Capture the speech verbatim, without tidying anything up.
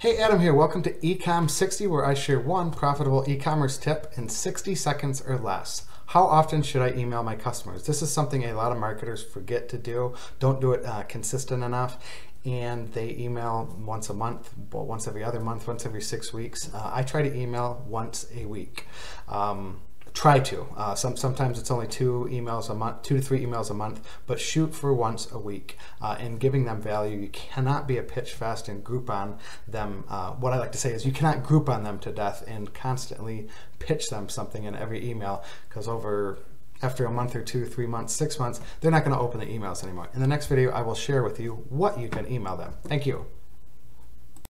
Hey, Adam here. Welcome to Ecom sixty, where I share one profitable e-commerce tip in sixty seconds or less. How often should I email my customers? This is something a lot of marketers forget to do, don't do it uh, consistent enough, and they email once a month, well, once every other month, once every six weeks. Uh, I try to email once a week. Um, Try to. Uh, some, sometimes it's only two emails a month, two to three emails a month, but shoot for once a week uh, and giving them value. You cannot be a pitch fest and Groupon them. Uh, what I like to say is you cannot Groupon them to death and constantly pitch them something in every email, because over after a month or two, three months, six months, they're not going to open the emails anymore. In the next video, I will share with you what you can email them. Thank you.